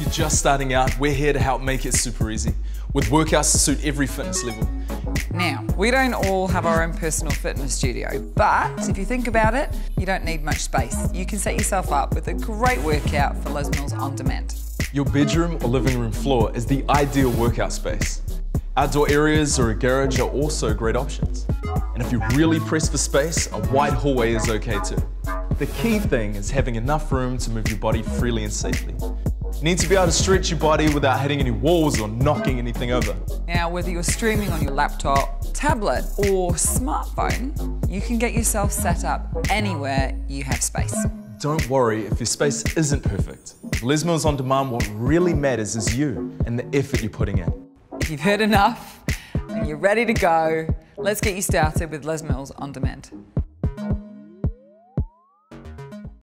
you're just starting out, we're here to help make it super easy, with workouts to suit every fitness level. Now, we don't all have our own personal fitness studio, but if you think about it, you don't need much space. You can set yourself up with a great workout for Les Mills On Demand. Your bedroom or living room floor is the ideal workout space. Outdoor areas or a garage are also great options. And if you really press for space, a wide hallway is okay too. The key thing is having enough room to move your body freely and safely. You need to be able to stretch your body without hitting any walls or knocking anything over. Now, whether you're streaming on your laptop, tablet or smartphone, you can get yourself set up anywhere you have space. Don't worry if your space isn't perfect. Les Mills On Demand, what really matters is you and the effort you're putting in. If you've heard enough and you're ready to go, let's get you started with Les Mills On Demand.